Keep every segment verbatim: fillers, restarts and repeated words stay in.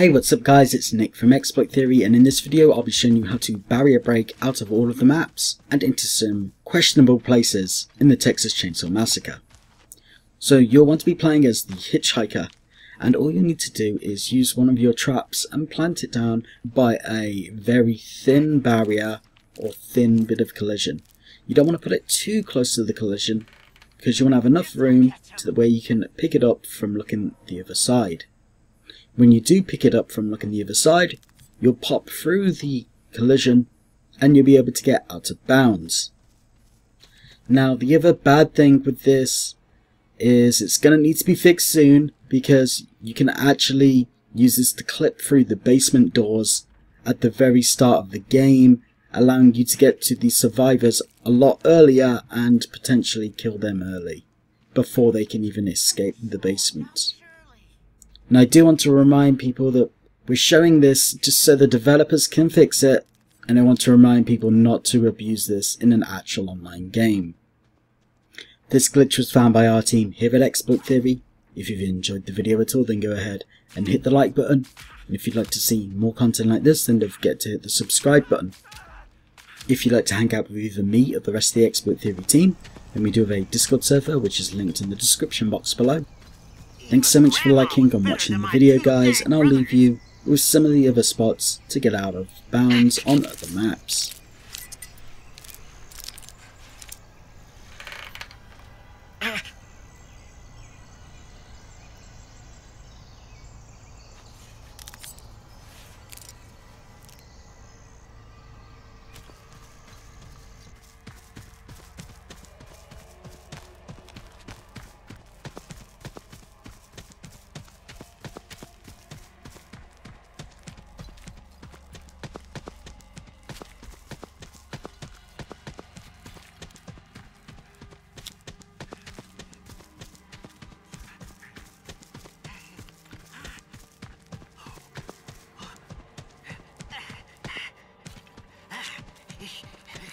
Hey, what's up guys, it's Nick from Exploit Theory, and in this video I'll be showing you how to barrier break out of all of the maps and into some questionable places in the Texas Chainsaw Massacre. So you'll want to be playing as the hitchhiker, and all you need to do is use one of your traps and plant it down by a very thin barrier or thin bit of collision. You don't want to put it too close to the collision because you want to have enough room to the way you can pick it up from looking the other side. When you do pick it up from looking the other side, you'll pop through the collision and you'll be able to get out of bounds. Now the other bad thing with this is it's going to need to be fixed soon, because you can actually use this to clip through the basement doors at the very start of the game, allowing you to get to the survivors a lot earlier and potentially kill them early before they can even escape the basement. And I do want to remind people that we're showing this just so the developers can fix it, and I want to remind people not to abuse this in an actual online game. This glitch was found by our team here at Exploit Theory. If you've enjoyed the video at all, then go ahead and hit the like button, and if you'd like to see more content like this, then don't forget to hit the subscribe button. If you'd like to hang out with either me or the rest of the Exploit Theory team, then we do have a Discord server which is linked in the description box below. Thanks so much for liking and watching the video guys, and I'll leave you with some of the other spots to get out of bounds on other maps.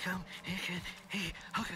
Come, here, here, okay.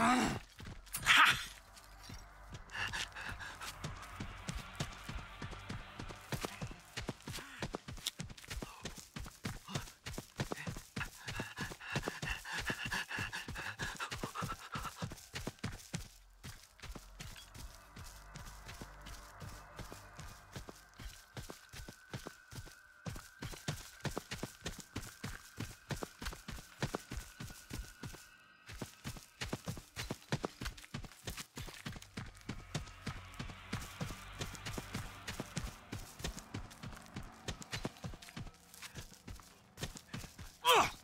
Ah! Ugh!